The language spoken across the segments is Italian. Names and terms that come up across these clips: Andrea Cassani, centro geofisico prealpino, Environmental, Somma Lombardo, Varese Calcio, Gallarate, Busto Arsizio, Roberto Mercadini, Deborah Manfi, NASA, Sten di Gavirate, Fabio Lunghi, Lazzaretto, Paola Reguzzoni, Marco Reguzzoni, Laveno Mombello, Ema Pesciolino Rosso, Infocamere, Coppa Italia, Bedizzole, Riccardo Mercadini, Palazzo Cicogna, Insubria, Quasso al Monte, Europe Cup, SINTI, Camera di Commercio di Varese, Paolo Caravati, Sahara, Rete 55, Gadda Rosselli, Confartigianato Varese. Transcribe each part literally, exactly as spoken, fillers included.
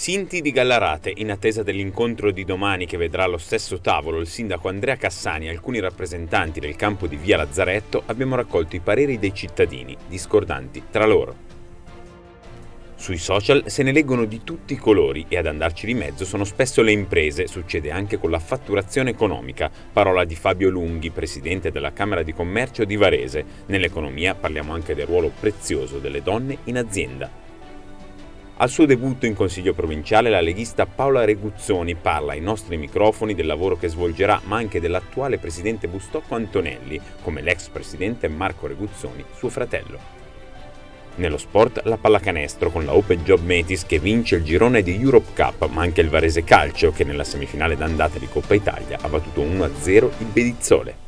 Sinti di Gallarate, in attesa dell'incontro di domani che vedrà allo stesso tavolo il sindaco Andrea Cassani e alcuni rappresentanti del campo di via Lazzaretto, abbiamo raccolto i pareri dei cittadini, discordanti tra loro. Sui social se ne leggono di tutti i colori e ad andarci di mezzo sono spesso le imprese, succede anche con la fatturazione economica, parola di Fabio Lunghi, presidente della Camera di Commercio di Varese. Nell'economia parliamo anche del ruolo prezioso delle donne in azienda. Al suo debutto in Consiglio Provinciale la leghista Paola Reguzzoni parla ai nostri microfoni del lavoro che svolgerà, ma anche dell'attuale presidente bustocco Antonelli, come l'ex presidente Marco Reguzzoni, suo fratello. Nello sport la pallacanestro con la Open Job Metis che vince il girone di Europe Cup, ma anche il Varese Calcio che nella semifinale d'andata di Coppa Italia ha battuto uno a zero il Bedizzole.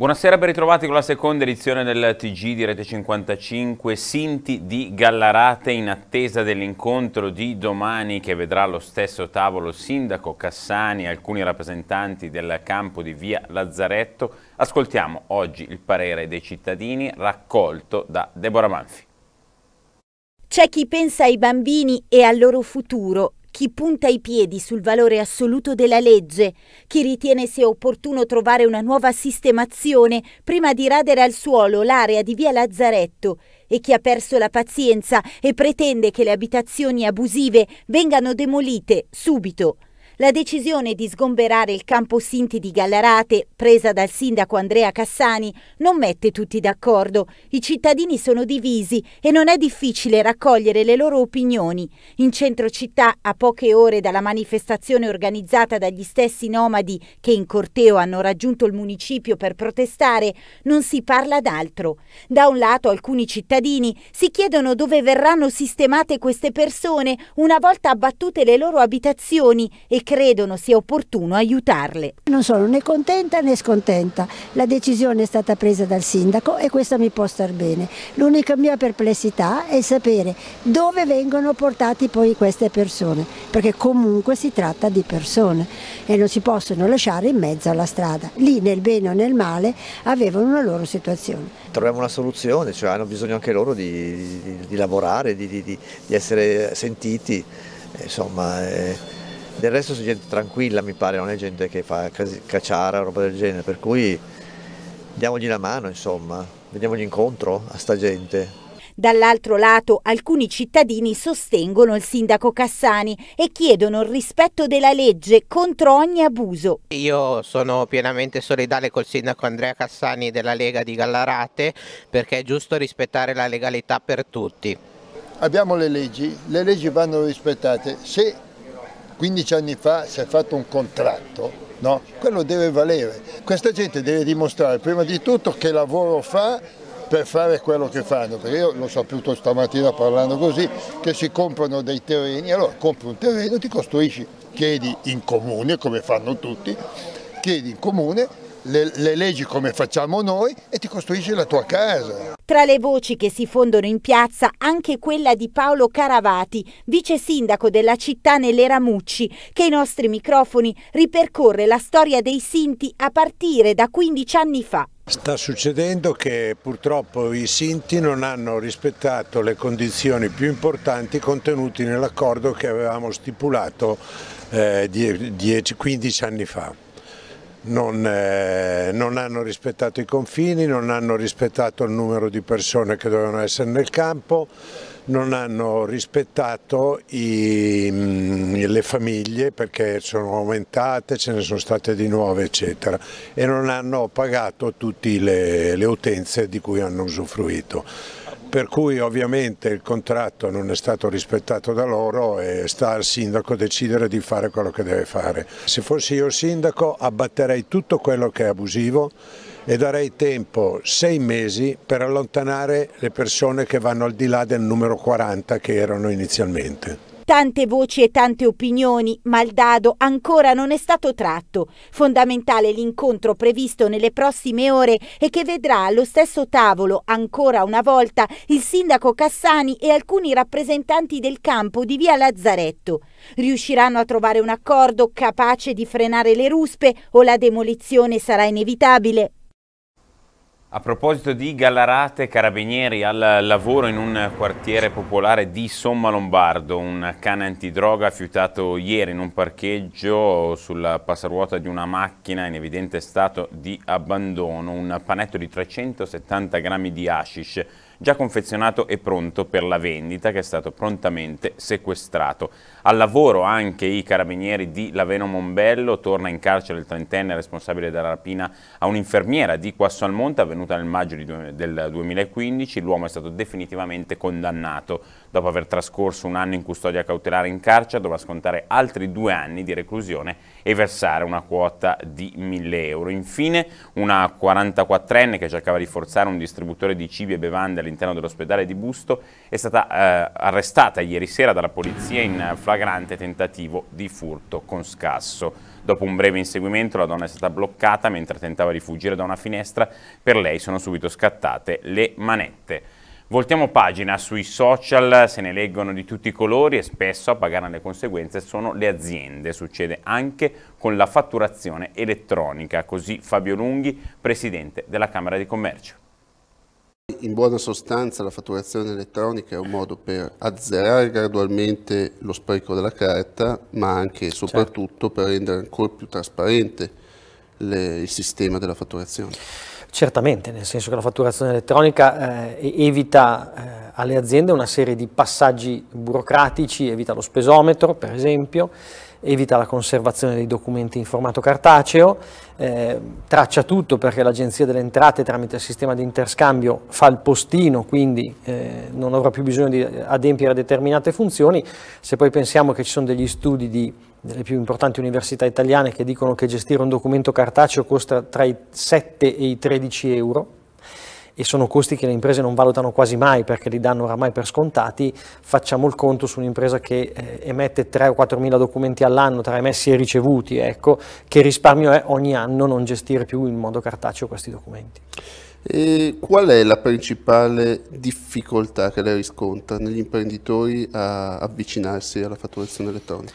Buonasera, ben ritrovati con la seconda edizione del T G di Rete cinquantacinque, Sinti di Gallarate in attesa dell'incontro di domani che vedrà allo stesso tavolo sindaco Cassani e alcuni rappresentanti del campo di via Lazzaretto. Ascoltiamo oggi il parere dei cittadini raccolto da Deborah Manfi. C'è chi pensa ai bambini e al loro futuro. Chi punta i piedi sul valore assoluto della legge, chi ritiene sia opportuno trovare una nuova sistemazione prima di radere al suolo l'area di via Lazzaretto e chi ha perso la pazienza e pretende che le abitazioni abusive vengano demolite subito. La decisione di sgomberare il campo Sinti di Gallarate, presa dal sindaco Andrea Cassani, non mette tutti d'accordo. I cittadini sono divisi e non è difficile raccogliere le loro opinioni. In centro città, a poche ore dalla manifestazione organizzata dagli stessi nomadi che in corteo hanno raggiunto il municipio per protestare, non si parla d'altro. Da un lato alcuni cittadini si chiedono dove verranno sistemate queste persone una volta abbattute le loro abitazioni e credono sia opportuno aiutarle. Non sono né contenta né scontenta, la decisione è stata presa dal sindaco e questa mi può star bene. L'unica mia perplessità è sapere dove vengono portati poi queste persone, perché comunque si tratta di persone e non si possono lasciare in mezzo alla strada. Lì nel bene o nel male avevano una loro situazione. Troviamo una soluzione, cioè hanno bisogno anche loro di, di, di lavorare, di, di, di essere sentiti, insomma... Eh... Del resto sono gente tranquilla, mi pare, non è gente che fa cacciara o roba del genere, per cui diamogli la mano, insomma, vediamogli incontro a sta gente. Dall'altro lato alcuni cittadini sostengono il sindaco Cassani e chiedono il rispetto della legge contro ogni abuso. Io sono pienamente solidale col sindaco Andrea Cassani della Lega di Gallarate perché è giusto rispettare la legalità per tutti. Abbiamo le leggi, le leggi vanno rispettate. Se quindici anni fa si è fatto un contratto, no? Quello deve valere. Questa gente deve dimostrare prima di tutto che lavoro fa per fare quello che fanno, perché io l'ho saputo stamattina parlando così, che si comprano dei terreni, allora compri un terreno, ti costruisci, chiedi in comune, come fanno tutti, chiedi in comune, Le, le leggi come facciamo noi e ti costruisci la tua casa. Tra le voci che si fondono in piazza anche quella di Paolo Caravati, vice sindaco della città nelle Ramucci, che ai nostri microfoni ripercorre la storia dei Sinti a partire da quindici anni fa. Sta succedendo che purtroppo i Sinti non hanno rispettato le condizioni più importanti contenute nell'accordo che avevamo stipulato eh, dieci, quindici anni fa. Non, eh, non hanno rispettato i confini, non hanno rispettato il numero di persone che dovevano essere nel campo, non hanno rispettato i, mh, le famiglie perché sono aumentate, ce ne sono state di nuove eccetera, e non hanno pagato tutte le, le utenze di cui hanno usufruito. Per cui ovviamente il contratto non è stato rispettato da loro e sta al sindaco decidere di fare quello che deve fare. Se fossi io sindaco abbatterei tutto quello che è abusivo e darei tempo, sei mesi, per allontanare le persone che vanno al di là del numero quaranta che erano inizialmente. Tante voci e tante opinioni, ma il dado ancora non è stato tratto. Fondamentale l'incontro previsto nelle prossime ore e che vedrà allo stesso tavolo, ancora una volta, il sindaco Cassani e alcuni rappresentanti del campo di via Lazzaretto. Riusciranno a trovare un accordo capace di frenare le ruspe o la demolizione sarà inevitabile? A proposito di Gallarate, carabinieri al lavoro in un quartiere popolare di Somma Lombardo. Un cane antidroga fiutato ieri in un parcheggio sulla passaruota di una macchina in evidente stato di abbandono. Un panetto di trecentosettanta grammi di hashish già confezionato e pronto per la vendita, che è stato prontamente sequestrato. Al lavoro anche i carabinieri di Laveno Mombello. Torna in carcere il trentenne responsabile della rapina a un'infermiera di Quasso al Monte avvenuta nel maggio del duemilaquindici. L'uomo è stato definitivamente condannato. Dopo aver trascorso un anno in custodia cautelare in carcere dovrà scontare altri due anni di reclusione e versare una quota di mille euro. Infine una quarantaquattrenne che cercava di forzare un distributore di cibi e bevande all'interno dell'ospedale di Busto è stata eh, arrestata ieri sera dalla polizia in flagrante tentativo di furto con scasso. Dopo un breve inseguimento la donna è stata bloccata mentre tentava di fuggire da una finestra. Per lei sono subito scattate le manette. Voltiamo pagina. Sui social se ne leggono di tutti i colori e spesso a pagare le conseguenze sono le aziende. Succede anche con la fatturazione elettronica, così Fabio Lunghi, presidente della Camera di Commercio. In buona sostanza la fatturazione elettronica è un modo per azzerare gradualmente lo spreco della carta, ma anche e soprattutto per rendere ancora più trasparente le, il sistema della fatturazione. Certamente, nel senso che la fatturazione elettronica eh, evita eh, alle aziende una serie di passaggi burocratici, evita lo spesometro per esempio, evita la conservazione dei documenti in formato cartaceo, eh, traccia tutto perché l'Agenzia delle Entrate tramite il sistema di interscambio fa il postino, quindi eh, non avrà più bisogno di adempiere a determinate funzioni. Se poi pensiamo che ci sono degli studi di delle più importanti università italiane che dicono che gestire un documento cartaceo costa tra i sette e i tredici euro e sono costi che le imprese non valutano quasi mai perché li danno oramai per scontati, facciamo il conto su un'impresa che eh, emette tre o quattro mila documenti all'anno tra emessi e ricevuti, ecco, che risparmio è ogni anno non gestire più in modo cartaceo questi documenti. E qual è la principale difficoltà che lei riscontra negli imprenditori a avvicinarsi alla fatturazione elettronica?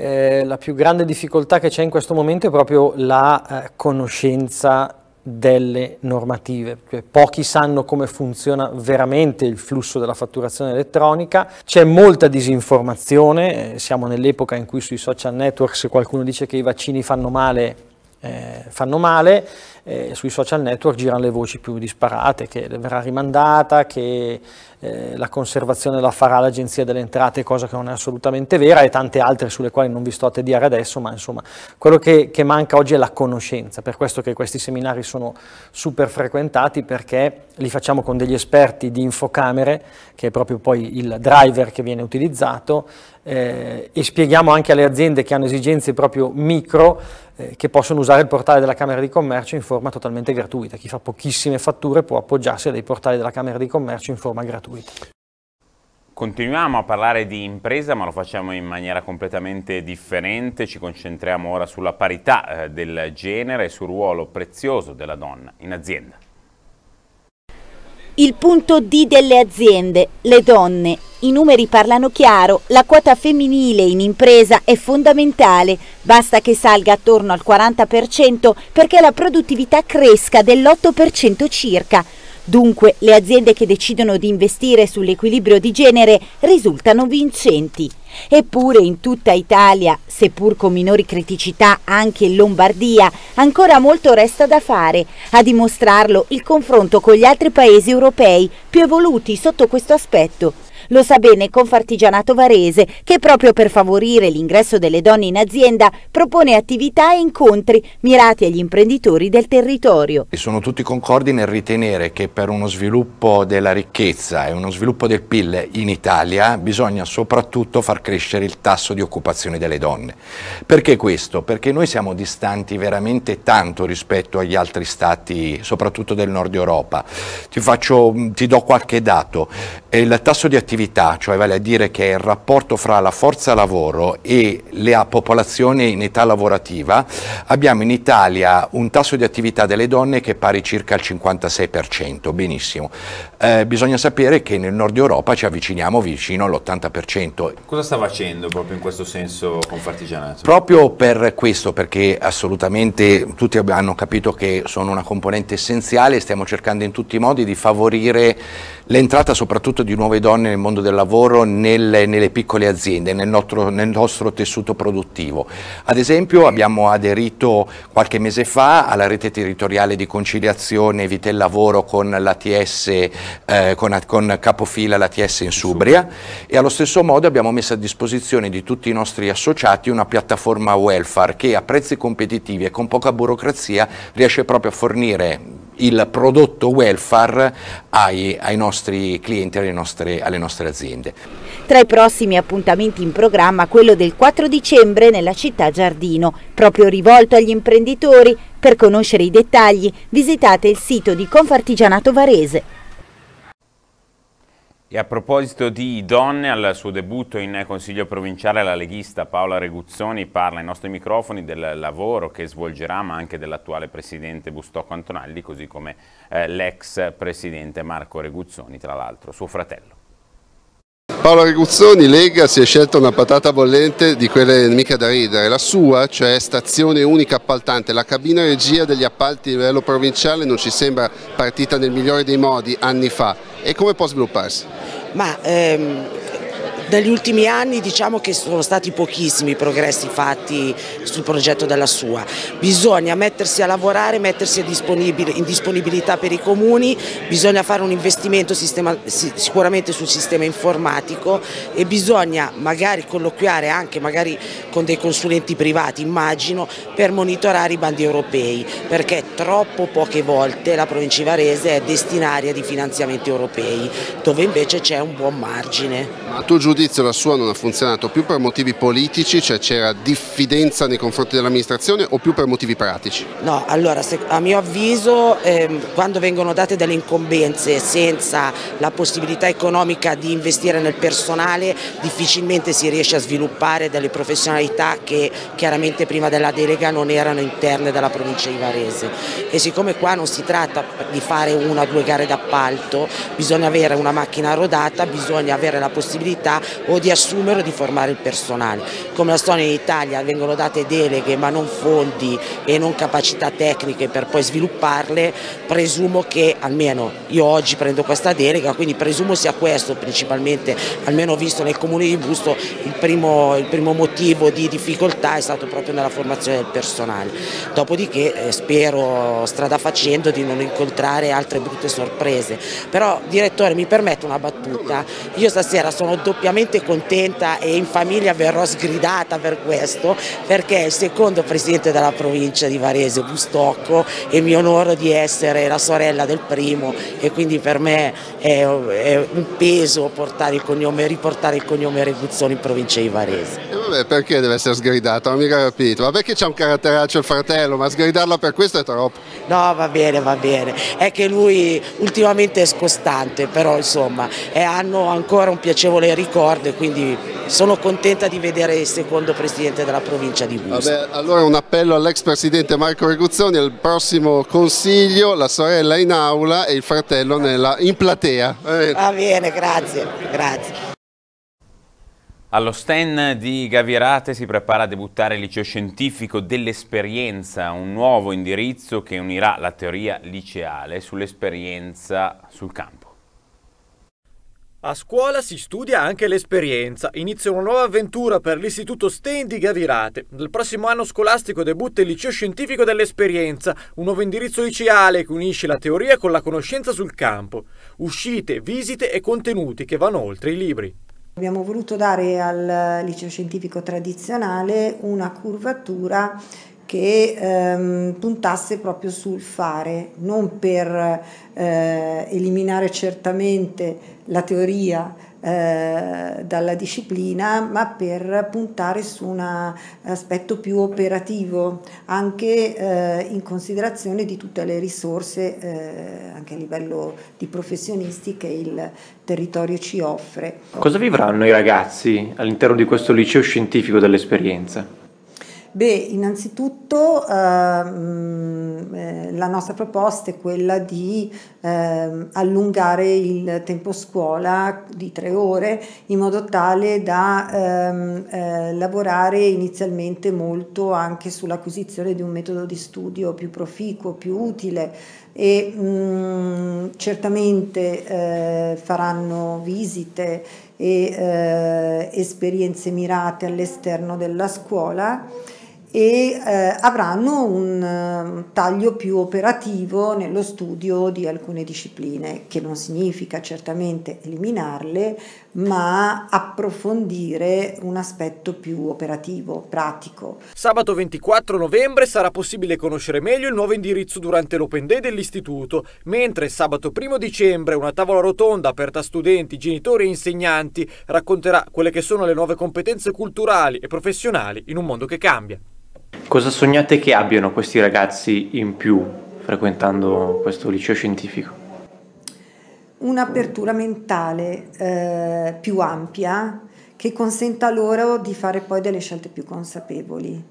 Eh, la più grande difficoltà che c'è in questo momento è proprio la eh, conoscenza delle normative. Cioè, pochi sanno come funziona veramente il flusso della fatturazione elettronica, c'è molta disinformazione, eh, siamo nell'epoca in cui sui social network se qualcuno dice che i vaccini fanno male, eh, fanno male, eh, sui social network girano le voci più disparate, che verrà rimandata, che Eh, la conservazione la farà l'Agenzia delle Entrate, cosa che non è assolutamente vera, e tante altre sulle quali non vi sto a tediare adesso, ma insomma quello che, che manca oggi è la conoscenza. Per questo che questi seminari sono super frequentati, perché li facciamo con degli esperti di infocamere, che è proprio poi il driver che viene utilizzato, eh, e spieghiamo anche alle aziende che hanno esigenze proprio micro eh, che possono usare il portale della Camera di Commercio in forma totalmente gratuita. Chi fa pochissime fatture può appoggiarsi a dei portali della Camera di Commercio in forma gratuita. Continuiamo a parlare di impresa, ma lo facciamo in maniera completamente differente. Ci concentriamo ora sulla parità eh, del genere e sul ruolo prezioso della donna in azienda. Il punto D delle aziende, le donne. I numeri parlano chiaro, la quota femminile in impresa è fondamentale, basta che salga attorno al quaranta per cento perché la produttività cresca dell'otto per cento circa. Dunque, le aziende che decidono di investire sull'equilibrio di genere risultano vincenti. Eppure in tutta Italia, seppur con minori criticità anche in Lombardia, ancora molto resta da fare. A dimostrarlo il confronto con gli altri paesi europei più evoluti sotto questo aspetto. Lo sa bene Confartigianato Varese, che proprio per favorire l'ingresso delle donne in azienda propone attività e incontri mirati agli imprenditori del territorio. E sono tutti concordi nel ritenere che per uno sviluppo della ricchezza e uno sviluppo del P I L in Italia bisogna soprattutto far crescere il tasso di occupazione delle donne. Perché questo? Perché noi siamo distanti veramente tanto rispetto agli altri stati, soprattutto del nord Europa. Ti, faccio, ti do qualche dato. Il tasso di attività attività, cioè vale a dire che il rapporto fra la forza lavoro e la popolazione in età lavorativa, abbiamo in Italia un tasso di attività delle donne che è pari circa al cinquantasei per cento, benissimo. Eh, bisogna sapere che nel nord Europa ci avviciniamo vicino all'ottanta per cento. Cosa sta facendo proprio in questo senso Confartigianato? Proprio per questo, perché assolutamente tutti hanno capito che sono una componente essenziale e stiamo cercando in tutti i modi di favorire l'entrata soprattutto di nuove donne nel mondo del lavoro, nelle, nelle piccole aziende, nel nostro, nel nostro tessuto produttivo. Ad esempio abbiamo aderito qualche mese fa alla rete territoriale di conciliazione vita e lavoro con l'A T S, eh, con, con capofila l'A T S in Subria, e allo stesso modo abbiamo messo a disposizione di tutti i nostri associati una piattaforma welfare che a prezzi competitivi e con poca burocrazia riesce proprio a fornire il prodotto welfare ai, ai nostri clienti e alle nostre, alle nostre aziende. Tra i prossimi appuntamenti in programma quello del quattro dicembre nella città Giardino, proprio rivolto agli imprenditori. Per conoscere i dettagli visitate il sito di Confartigianato Varese. E a proposito di donne, al suo debutto in Consiglio Provinciale la leghista Paola Reguzzoni parla ai nostri microfoni del lavoro che svolgerà, ma anche dell'attuale presidente Bustocco Antonelli, così come eh, l'ex presidente Marco Reguzzoni, tra l'altro suo fratello. Paola Reguzzoni, Lega, si è scelta una patata bollente di quelle mica da ridere. La sua, cioè stazione unica appaltante, la cabina regia degli appalti a livello provinciale, non ci sembra partita nel migliore dei modi anni fa. E come può svilupparsi? Ma ehm, negli ultimi anni diciamo che sono stati pochissimi i progressi fatti sul progetto della sua. Bisogna mettersi a lavorare, mettersi in disponibilità per i comuni, bisogna fare un investimento sistema, sicuramente sul sistema informatico, e bisogna magari colloquiare anche magari con dei consulenti privati, immagino, per monitorare i bandi europei, perché troppo poche volte la provincia di Varese è destinaria di finanziamenti europei, dove invece c'è un buon margine. A tuo giudizio la sua non ha funzionato più per motivi politici, cioè c'era diffidenza nei confronti dell'amministrazione, o più per motivi pratici? No, allora se, a mio avviso ehm, quando vengono date delle incombenze senza la possibilità economica di investire nel personale, difficilmente si riesce a sviluppare delle professionalità che chiaramente prima della delega non erano interne della provincia di Varese. E siccome qua non si tratta di fare una o due gare d'appalto, bisogna avere una macchina rodata, bisogna avere la possibilità o di assumere o di formare il personale. Come la storia in Italia, vengono date deleghe ma non fondi e non capacità tecniche per poi svilupparle, presumo che, almeno io oggi prendo questa delega, quindi presumo sia questo principalmente, almeno visto nel comune di Busto, il primo, il primo motivo di difficoltà è stato proprio nella formazione del personale. Dopodiché eh, spero strada facendo di non incontrare altre brutte sorprese. Però direttore, mi permette una battuta? Io stasera sono doppiamente contenta e in famiglia verrò sgridata per questo, perché è il secondo presidente della provincia di Varese, Bustocco, e mi onoro di essere la sorella del primo, e quindi per me è, è un peso portare il cognome, riportare il cognome Reguzzoni in provincia di Varese. E vabbè, perché deve essere sgridata? Non mi ha capito. Vabbè che c'è un caratteraccio il fratello, ma sgridarlo per questo è troppo. No, va bene, va bene. È che lui ultimamente è scostante, però insomma eh, hanno ancora un piacevole ricordo, e quindi sono contenta di vedere il secondo presidente della provincia di Busto. Vabbè, allora un appello all'ex presidente Marco Reguzzoni: al prossimo consiglio la sorella in aula e il fratello nella, in platea. Eh. Va bene, grazie, grazie. Allo Sten di Gavirate si prepara a debuttare il liceo scientifico dell'esperienza, un nuovo indirizzo che unirà la teoria liceale sull'esperienza sul campo. A scuola si studia anche l'esperienza. Inizia una nuova avventura per l'istituto Sten di Gavirate. Dal prossimo anno scolastico debutta il liceo scientifico dell'esperienza, un nuovo indirizzo liceale che unisce la teoria con la conoscenza sul campo. Uscite, visite e contenuti che vanno oltre i libri. Abbiamo voluto dare al liceo scientifico tradizionale una curvatura che ehm, puntasse proprio sul fare, non per eh, eliminare certamente la teoria eh, dalla disciplina, ma per puntare su un aspetto più operativo, anche eh, in considerazione di tutte le risorse, eh, anche a livello di professionisti, che il territorio ci offre. Cosa vivranno i ragazzi all'interno di questo liceo scientifico dell'esperienza? Beh, innanzitutto eh, la nostra proposta è quella di eh, allungare il tempo scuola di tre ore, in modo tale da ehm, eh, lavorare inizialmente molto anche sull'acquisizione di un metodo di studio più proficuo, più utile, e mh, certamente eh, faranno visite e eh, esperienze mirate all'esterno della scuola, e eh, avranno un uh, taglio più operativo nello studio di alcune discipline, che non significa certamente eliminarle, ma approfondire un aspetto più operativo, pratico. Sabato ventiquattro novembre sarà possibile conoscere meglio il nuovo indirizzo durante l'Open Day dell'istituto, mentre sabato primo dicembre una tavola rotonda aperta a studenti, genitori e insegnanti racconterà quelle che sono le nuove competenze culturali e professionali in un mondo che cambia. Cosa sognate che abbiano questi ragazzi in più frequentando questo liceo scientifico? Un'apertura mentale eh, più ampia, che consenta loro di fare poi delle scelte più consapevoli,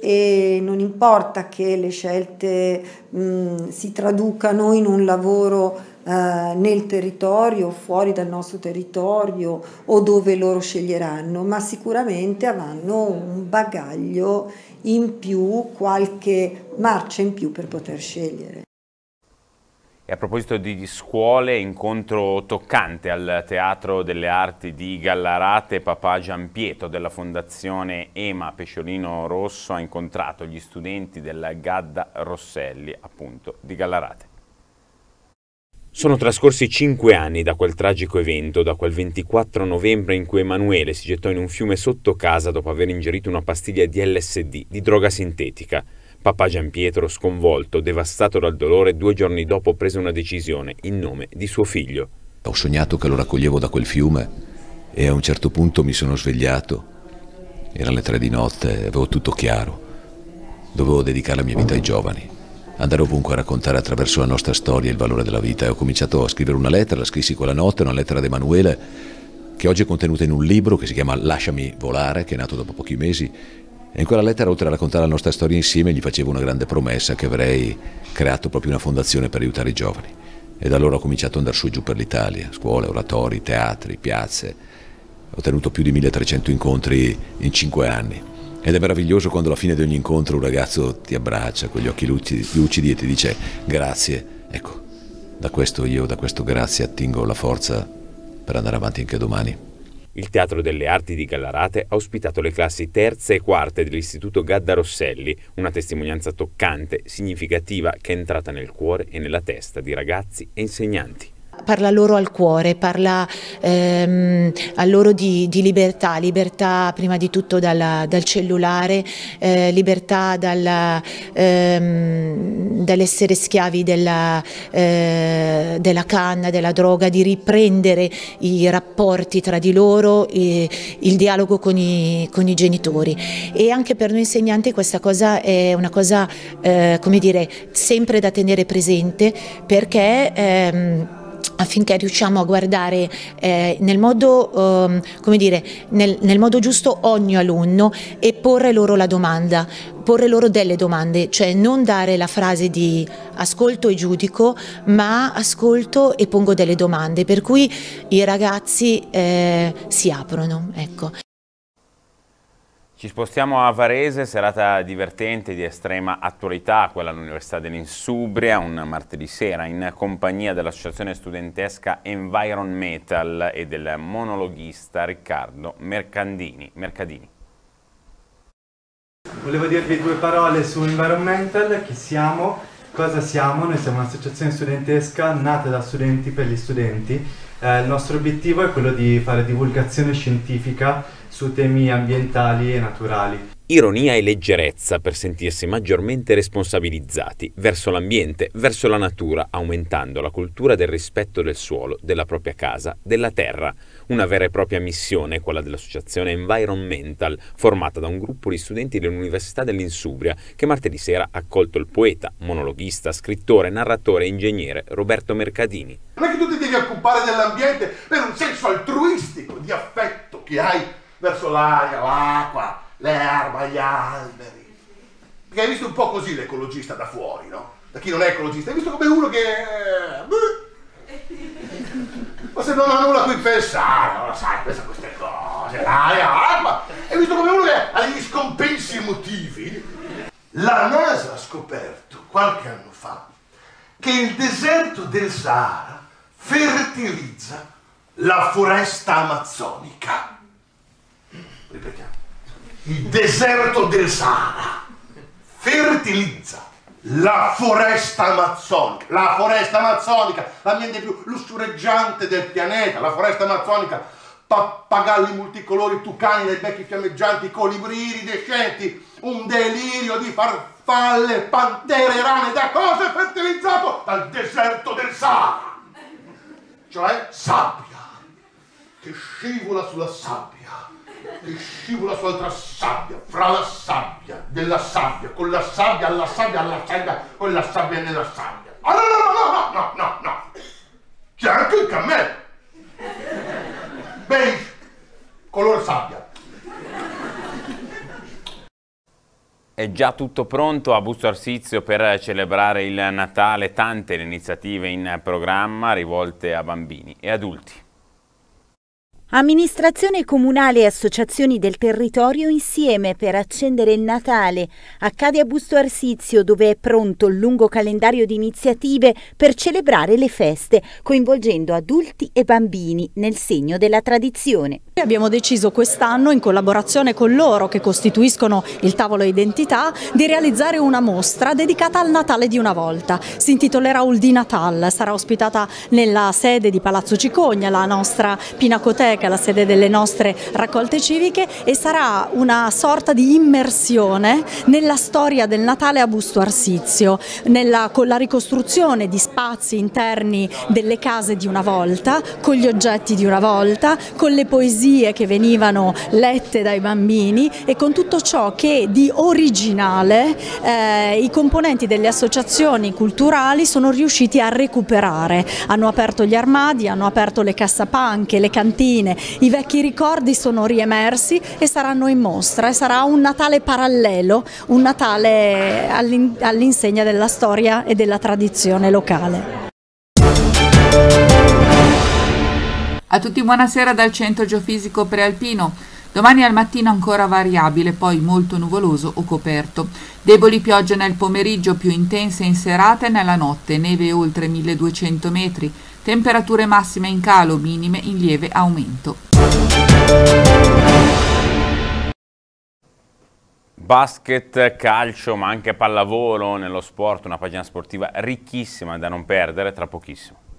e non importa che le scelte mh, si traducano in un lavoro eh, nel territorio, fuori dal nostro territorio o dove loro sceglieranno, ma sicuramente avranno un bagaglio in più, qualche marcia in più per poter scegliere. E a proposito di scuole, incontro toccante al Teatro delle Arti di Gallarate. Papà Gianpietro della Fondazione Ema Pesciolino Rosso ha incontrato gli studenti della Gadda Rosselli, appunto, di Gallarate. Sono trascorsi cinque anni da quel tragico evento, da quel ventiquattro novembre in cui Emanuele si gettò in un fiume sotto casa dopo aver ingerito una pastiglia di L S D, di droga sintetica. Papà Gianpietro, sconvolto, devastato dal dolore, due giorni dopo prese una decisione in nome di suo figlio. Ho sognato che lo raccoglievo da quel fiume e a un certo punto mi sono svegliato. Erano le tre di notte, avevo tutto chiaro. Dovevo dedicare la mia vita ai giovani, andare ovunque a raccontare attraverso la nostra storia il valore della vita. E ho cominciato a scrivere una lettera, la scrissi quella notte, una lettera ad Emanuele, che oggi è contenuta in un libro che si chiama Lasciami Volare, che è nato dopo pochi mesi. E in quella lettera, oltre a raccontare la nostra storia insieme, gli facevo una grande promessa, che avrei creato proprio una fondazione per aiutare i giovani. E da allora ho cominciato ad andare su e giù per l'Italia, scuole, oratori, teatri, piazze. Ho tenuto più di milletrecento incontri in cinque anni. Ed è meraviglioso quando alla fine di ogni incontro un ragazzo ti abbraccia con gli occhi lucidi e ti dice grazie. Ecco, da questo io, da questo grazie attingo la forza per andare avanti anche domani. Il Teatro delle Arti di Gallarate ha ospitato le classi terza e quarta dell'Istituto Gadda Rosselli, una testimonianza toccante, significativa, che è entrata nel cuore e nella testa di ragazzi e insegnanti. Parla loro al cuore, parla ehm, a loro di, di libertà, libertà prima di tutto dalla, dal cellulare, eh, libertà dalla, ehm, dall'essere schiavi della, eh, della canna, della droga, di riprendere i rapporti tra di loro, eh, il dialogo con i, con i genitori. E anche per noi insegnanti questa cosa è una cosa, eh, come dire, sempre da tenere presente, perché ehm, affinché riusciamo a guardare eh, nel, modo, eh, come dire, nel, nel modo giusto ogni alunno e porre loro la domanda, porre loro delle domande, cioè non dare la frase di ascolto e giudico, ma ascolto e pongo delle domande, per cui i ragazzi eh, si aprono. Ecco. Ci spostiamo a Varese, serata divertente di estrema attualità, quella all'Università dell'Insubria, un martedì sera in compagnia dell'associazione studentesca Environmental e del monologhista Riccardo Mercadini. Mercadini. Volevo dirvi due parole su Environmental, chi siamo, cosa siamo. Noi siamo un'associazione studentesca nata da studenti per gli studenti. Eh, il nostro obiettivo è quello di fare divulgazione scientifica su temi ambientali e naturali. ironia e leggerezza per sentirsi maggiormente responsabilizzati verso l'ambiente, verso la natura, aumentando la cultura del rispetto del suolo, della propria casa, della terra. Una vera e propria missione, quella dell'associazione Environmental, formata da un gruppo di studenti dell'Università dell'Insubria, che martedì sera ha accolto il poeta, monologhista, scrittore, narratore e ingegnere Roberto Mercadini. Non è che tu ti devi occupare dell'ambiente per un senso altruistico di affetto che hai verso l'aria, l'acqua, l'erba, gli alberi. Perché hai visto un po' così l'ecologista da fuori, no? Da chi non è ecologista, hai visto come uno che... ma se non ha nulla a cui pensare, non lo sai, pensa a queste cose, l'aria, l'acqua. Hai visto come uno che ha degli scompensi emotivi. La NASA ha scoperto qualche anno fa che il deserto del Sahara fertilizza la foresta amazzonica. Ripetiamo. Il deserto del Sahara fertilizza la foresta amazzonica, la foresta amazzonica, l'ambiente più lussureggiante del pianeta, la foresta amazzonica, pappagalli multicolori, tucani dai becchi fiammeggianti, colibri iridescenti, un delirio di farfalle, pantere, rane, da cose fertilizzato dal deserto del Sahara, cioè sabbia, che scivola sulla sabbia. Che scivola su altra sabbia, fra la sabbia, della sabbia, con la sabbia, alla sabbia, alla sabbia, con la sabbia e nella sabbia. Ah, no, no, no, no, no, no, no. C'è anche il cammello. Beige, color sabbia. È già tutto pronto a Busto Arsizio per celebrare il Natale, tante le iniziative in programma rivolte a bambini e adulti. Amministrazione comunale e associazioni del territorio insieme per accendere il Natale. Accade a Busto Arsizio, dove è pronto il lungo calendario di iniziative per celebrare le feste, coinvolgendo adulti e bambini nel segno della tradizione. Abbiamo deciso quest'anno, in collaborazione con loro che costituiscono il tavolo identità, di realizzare una mostra dedicata al Natale di una volta. Si intitolerà Ul di Natal, sarà ospitata nella sede di Palazzo Cicogna, la nostra pinacoteca, che è la sede delle nostre raccolte civiche, e sarà una sorta di immersione nella storia del Natale a Busto Arsizio, nella, con la ricostruzione di spazi interni delle case di una volta, con gli oggetti di una volta, con le poesie che venivano lette dai bambini e con tutto ciò che di originale eh, i componenti delle associazioni culturali sono riusciti a recuperare. Hanno aperto gli armadi, hanno aperto le cassapanche, le cantine, i vecchi ricordi sono riemersi e saranno in mostra, e sarà un Natale parallelo, un Natale all'insegna della storia e della tradizione locale. A tutti buonasera dal Centro Geofisico Prealpino. Domani al mattino ancora variabile, poi molto nuvoloso o coperto. Deboli piogge nel pomeriggio, più intense in serata e nella notte, neve oltre milleduecento metri. Temperature massime in calo, minime in lieve aumento. Basket, calcio, ma anche pallavolo nello sport, una pagina sportiva ricchissima da non perdere tra pochissimo.